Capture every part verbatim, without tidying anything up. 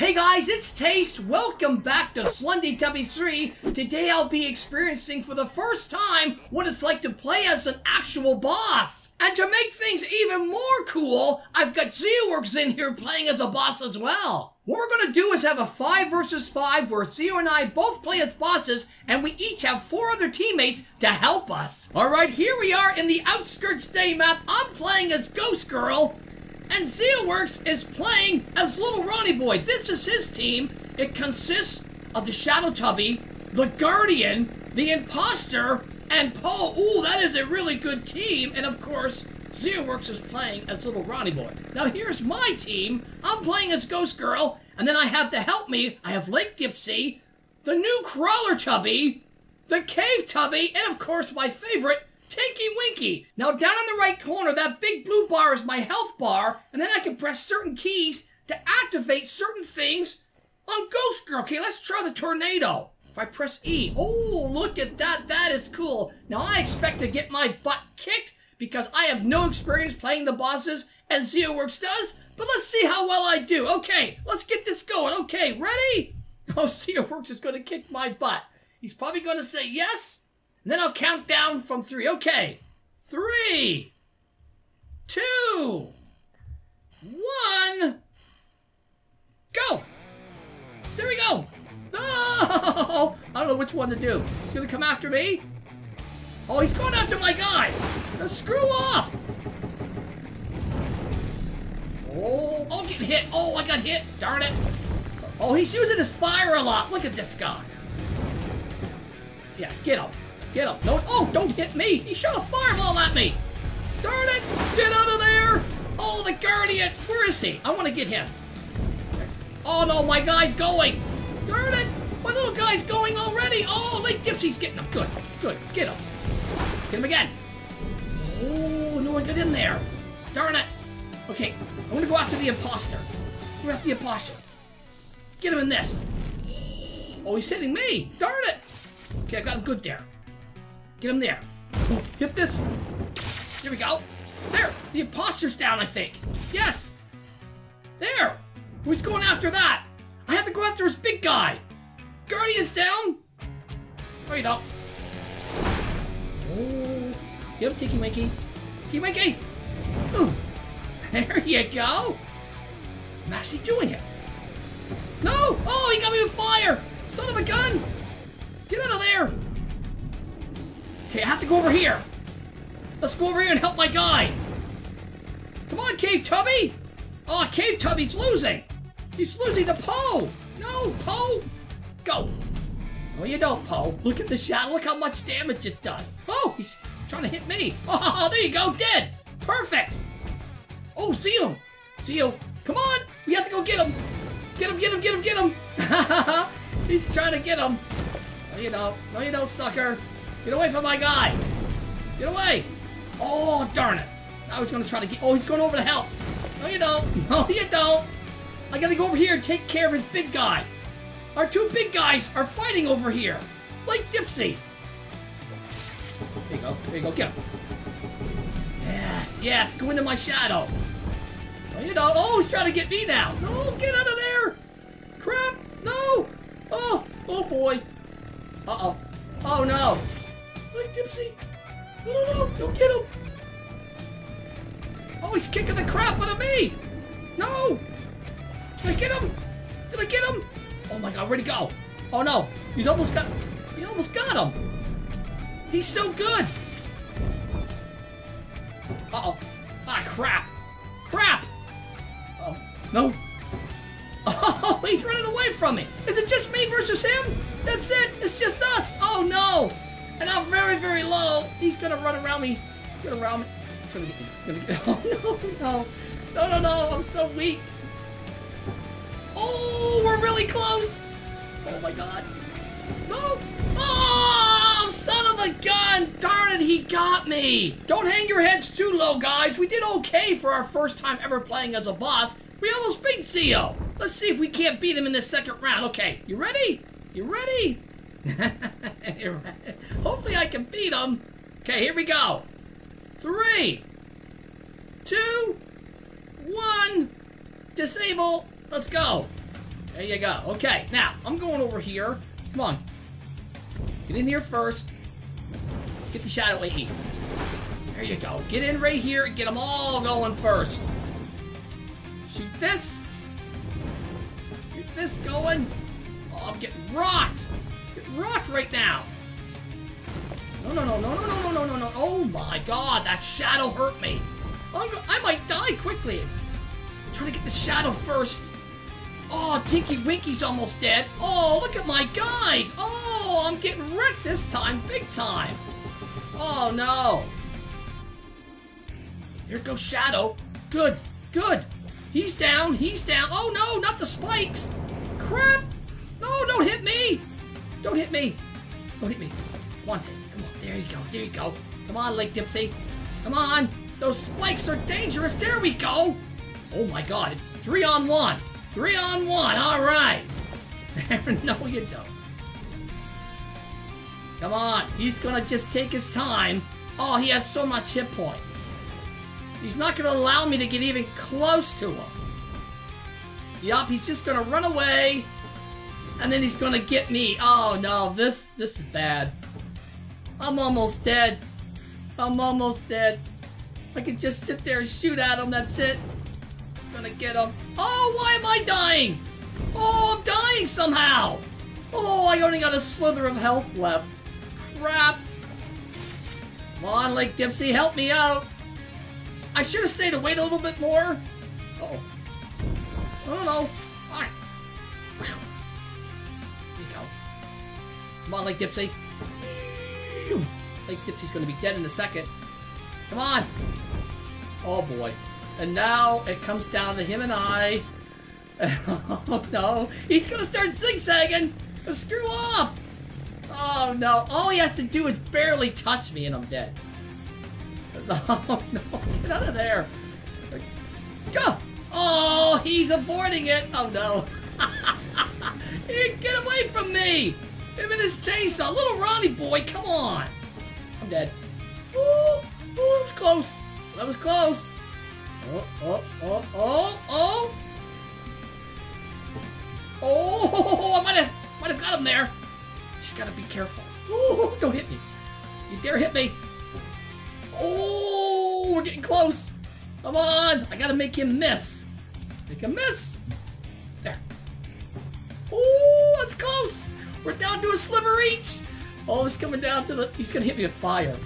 Hey guys, it's Taste. Welcome back to SlendyTubby three. Today I'll be experiencing for the first time what it's like to play as an actual boss. And to make things even more cool, I've got Zeoworks in here playing as a boss as well. What we're going to do is have a five versus five where Zeo and I both play as bosses, and we each have four other teammates to help us. Alright, here we are in the Outskirts Day map. I'm playing as Ghost Girl. And Zeoworks is playing as Little Ronnie Boy. This is his team. It consists of the Shadow Tubby, the Guardian, the Imposter, and Paul. Ooh, that is a really good team. And of course, Zeoworks is playing as Little Ronnie Boy. Now here's my team. I'm playing as Ghost Girl, and then I have to help me. I have Lake Dipsy, the New Crawler Tubby, the Cave Tubby, and of course my favorite, Tinky Winky. Now down in the right corner, that big blue bar is my health bar, and then I can press certain keys to activate certain things on Ghost Girl. Okay, let's try the tornado. If I press E, oh, look at that, that is cool. Now I expect to get my butt kicked because I have no experience playing the bosses, and Zeoworks does, but let's see how well I do. Okay, let's get this going. Okay, ready? Oh, Zeoworks is going to kick my butt. He's probably going to say yes. And then I'll count down from three. Okay. Three. Two. One. Go. There we go. Oh, I don't know which one to do. He's going to come after me. Oh, he's going after my guys. Now screw off. Oh, I'll get hit. Oh, I got hit. Darn it. Oh, he's using his fire a lot. Look at this guy. Yeah, get him. Get up! No, oh, don't hit me! He shot a fireball at me! Darn it! Get out of there! Oh, the Guardian! Where is he? I want to get him. Oh, no, my guy's going! Darn it! My little guy's going already! Oh, Lake Gypsy's getting him. Good, good. Get him. Get him again. Oh, no one got in there. Darn it. Okay, I want to go after the imposter. Go after the imposter. Get him in this. Oh, he's hitting me! Darn it! Okay, I got him good there. Get him there. Oh, hit this. There we go. There. The imposter's down, I think. Yes. There. Who's going after that? I have to go after his big guy. Guardian's down. Oh, you don't. Oh. Yep, Tiki Mikey. Tiki Mikey. Ooh. There you go. I'm actually doing it. No. Oh, he got me with fire. Son of a gun. Get out of there. Okay, I have to go over here. Let's go over here and help my guy. Come on, Cave Tubby. Oh, Cave Tubby's losing. He's losing to Poe. No, Poe. Go. No, you don't, Poe. Look at the shadow. Look how much damage it does. Oh, he's trying to hit me. Oh, there you go. Dead. Perfect. Oh, Zeo. Zeo. Come on. We have to go get him. Get him, get him, get him, get him. He's trying to get him. No, you don't. No, you don't, sucker. Get away from my guy! Get away! Oh, darn it. I was going to try to get... Oh, he's going over to help. No, you don't. No, you don't. I got to go over here and take care of his big guy. Our two big guys are fighting over here. Like Dipsy. There you go. There you go. Get him. Yes, yes. Go into my shadow. No, you don't. Oh, he's trying to get me now. No, get out of there. Crap. No. Oh, oh, boy. Uh-oh. Oh, no. Like Dipsy! No, no, no! Don't get him! Oh, he's kicking the crap out of me! No! Did I get him? Did I get him? Oh my God, where'd he go? Oh no! You almost got... You almost got him! He's so good! Uh-oh! Ah, crap! Crap! Oh, no! Oh, he's running away from me! Is it just me versus him? That's it! It's just us! Oh no! And I'm very, very low. He's gonna run around me. He's gonna around me. He's gonna get me. He's gonna get me. Oh no, no, no, no, no! I'm so weak. Oh, we're really close. Oh my God. No. Oh, son of a gun! Darn it, he got me. Don't hang your heads too low, guys. We did okay for our first time ever playing as a boss. We almost beat Zeo. Let's see if we can't beat him in this second round. Okay, you ready? You ready? Hopefully I can beat him. Okay, here we go. Three, two, one. Disable. Let's go. There you go. Okay, now, I'm going over here. Come on. Get in here first. Get the Shadow A E. There you go. Get in right here and get them all going first. Shoot this. Get this going. Oh, I'm getting rocked. Get rocked right now. No, no, no, no, no, no, no, no, no. Oh, my God. That Shadow hurt me. I'm go I might die quickly. I'm trying to get the Shadow first. Oh, Tinky Winky's almost dead. Oh, look at my guys. Oh, I'm getting wrecked this time. Big time. Oh, no. There goes Shadow. Good. Good. He's down. He's down. Oh, no. Not the spikes. Crap. No, don't hit me. Don't hit me. Don't hit me. Come on, come on. There you go. There you go. Come on, Lake Dipsy. Come on. Those spikes are dangerous. There we go. Oh, my God. It's three on one. Three on one, all right. No, you don't. Come on, he's gonna just take his time. Oh, he has so much hit points. He's not gonna allow me to get even close to him. Yup, he's just gonna run away, and then he's gonna get me. Oh no, this this is bad. I'm almost dead. I'm almost dead. I could just sit there and shoot at him. That's it. Gonna get him. Oh, why am I dying? Oh, I'm dying somehow. Oh, I only got a slither of health left. Crap. Come on, Lake Dipsy, help me out. I should have stayed away a little bit more. Uh oh. I don't know. Ah. There you go. Come on, Lake Dipsy. Lake Dipsy's gonna be dead in a second. Come on. Oh boy. And now it comes down to him and I. Oh no, he's gonna start zigzagging. Screw off. Oh no, all he has to do is barely touch me and I'm dead. Oh no, get out of there. Go. Oh, he's avoiding it. Oh no. Get away from me. Him and his chainsaw. Little Ronnie Boy, come on. I'm dead. Oh, oh, that was close. That was close. Oh, oh, oh, oh, oh! Oh, I might have, might have got him there. Just gotta be careful. Oh, don't hit me. You dare hit me. Oh, we're getting close. Come on, I gotta make him miss. Make him miss. There. Oh, that's close. We're down to a sliver each. Oh, it's coming down to the, he's gonna hit me with fire.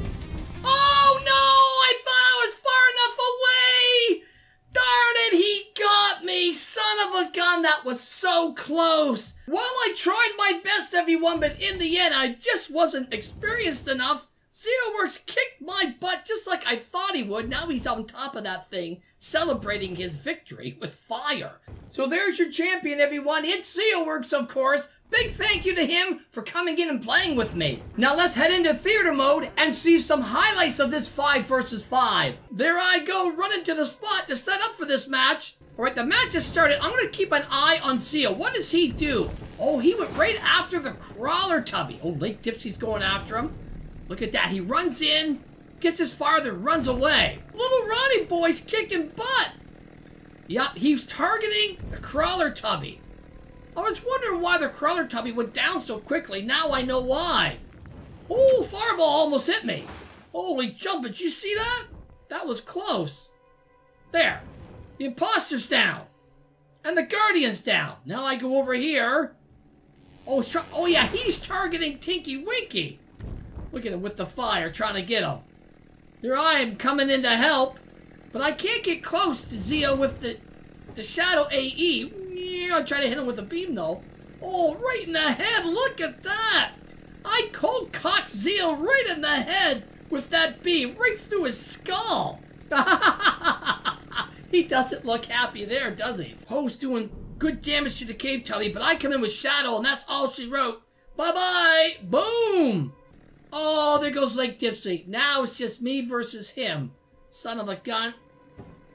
Oh, no, I thought I was far enough away! Darn it, he got me! Son of a gun, that was so close! Well, I tried my best, everyone, but in the end, I just wasn't experienced enough. Zeoworks kicked my butt just like I thought he would. Now he's on top of that thing, celebrating his victory with fire. So there's your champion, everyone. It's Zeoworks, of course. Big thank you to him for coming in and playing with me. Now let's head into theater mode and see some highlights of this five versus five. There I go, running to the spot to set up for this match. All right, the match has started. I'm going to keep an eye on Zeo. What does he do? Oh, he went right after the Crawler Tubby. Oh, Lake Dipsy's going after him. Look at that. He runs in, gets his fire, then runs away. Little Ronnie Boy's kicking butt. Yup, he's targeting the Crawler Tubby. I was wondering why the Crawler Tubby went down so quickly. Now I know why. Oh, fireball almost hit me. Holy jump, did you see that? That was close. There. The Imposter's down. And the Guardian's down. Now I go over here. Oh, oh yeah, he's targeting Tinky Winky. Look at him with the fire, trying to get him. Here I am coming in to help. But I can't get close to Zeo with the, the Shadow A E. I try to hit him with a beam, though. Oh, right in the head. Look at that. I cold-cocked Zeo right in the head with that beam, right through his skull. He doesn't look happy there, does he? Ho's doing good damage to the Cave Tubby, but I come in with Shadow, and that's all she wrote. Bye-bye. Boom. Oh, there goes Lake Dipsy. Now it's just me versus him. Son of a gun.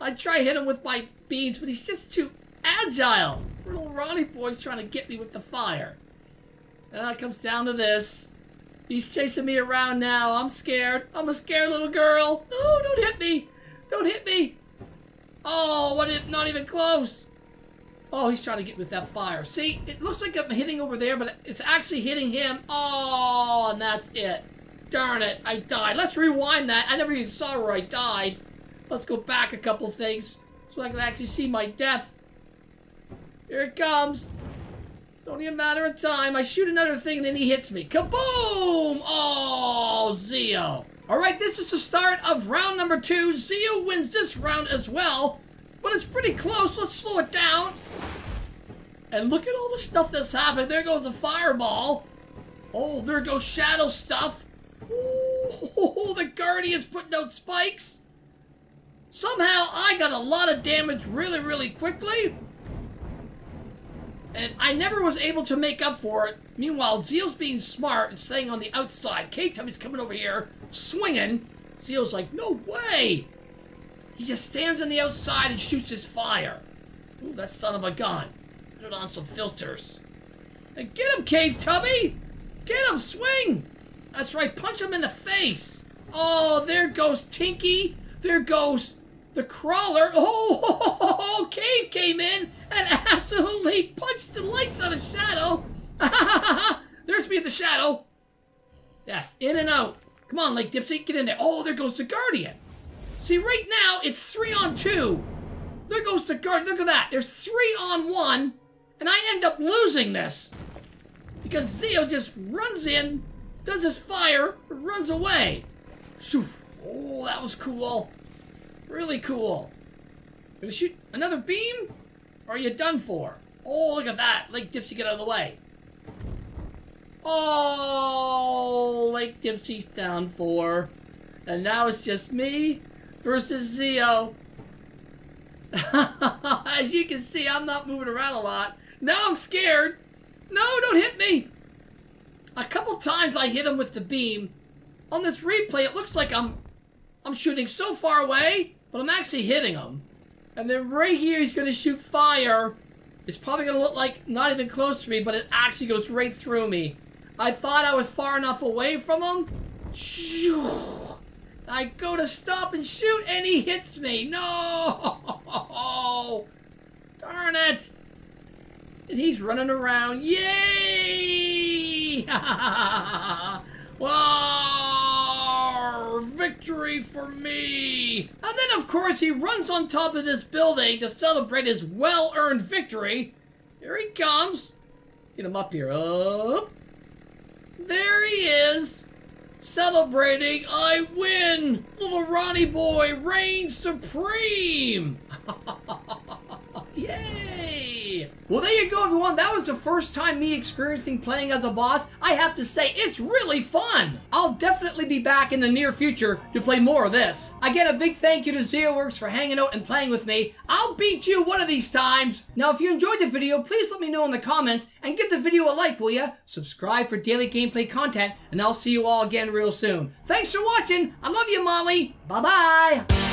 I try to hit him with my beams, but he's just too agile. Little Ronnie Boy's trying to get me with the fire. Uh, it comes down to this. He's chasing me around now. I'm scared. I'm a scared little girl. No, don't hit me. Don't hit me. Oh, what? Not even close. Oh, he's trying to get with that fire. See, it looks like I'm hitting over there, but it's actually hitting him. Oh, and that's it. Darn it, I died. Let's rewind that. I never even saw where I died. Let's go back a couple things so I can actually see my death. Here it comes. It's only a matter of time. I shoot another thing, then he hits me. Kaboom! Oh, Zeo. Alright, this is the start of round number two. Zeo wins this round as well, but it's pretty close. Let's slow it down. And look at all the stuff that's happened. There goes the fireball. Oh, there goes shadow stuff. Ooh, the Guardian's putting out spikes. Somehow, I got a lot of damage really, really quickly. And I never was able to make up for it. Meanwhile, Zeo's being smart and staying on the outside. Cave Tubby's coming over here, swinging. Zeo's like, no way. He just stands on the outside and shoots his fire. Ooh, that son of a gun. Put it on some filters. And get him, Cave Tubby! Get him, swing! That's right, punch him in the face. Oh, there goes Tinky. There goes the crawler. Oh, ho, ho, ho, ho. Cave came in and absolutely punched the lights out of Shadow. There's me at the Shadow. Yes, in and out. Come on, Lake Dipsy, get in there. Oh, there goes the Guardian. See, right now, it's three on two. There goes the Guardian. Look at that. There's three on one, and I end up losing this because Zeo just runs in, does his fire, runs away. Oh, that was cool. Really cool. Gonna shoot another beam? Or are you done for? Oh, look at that. Lake Dipsy, get out of the way. Oh, Lake Dipsy's down for. And now it's just me versus Zeo. As you can see, I'm not moving around a lot. Now I'm scared. No, don't hit me. A couple times I hit him with the beam. On this replay, it looks like I'm I'm shooting so far away, but I'm actually hitting him. And then right here, he's going to shoot fire. It's probably going to look like not even close to me, but it actually goes right through me. I thought I was far enough away from him. I go to stop and shoot, and he hits me. No! Darn it! And he's running around. Yay! Wow! Victory for me! And then, of course, he runs on top of this building to celebrate his well-earned victory. Here he comes. Get him up here. Up. There he is. Celebrating. I win! Little Ronnie Boy reigns supreme! Yay! Well, there you go, everyone. That was the first time me experiencing playing as a boss. I have to say, it's really fun. I'll definitely be back in the near future to play more of this. Again, a big thank you to Zeoworks for hanging out and playing with me. I'll beat you one of these times. Now, if you enjoyed the video, please let me know in the comments and give the video a like, will ya? Subscribe for daily gameplay content, and I'll see you all again real soon. Thanks for watching. I love you, Molly. Bye-bye.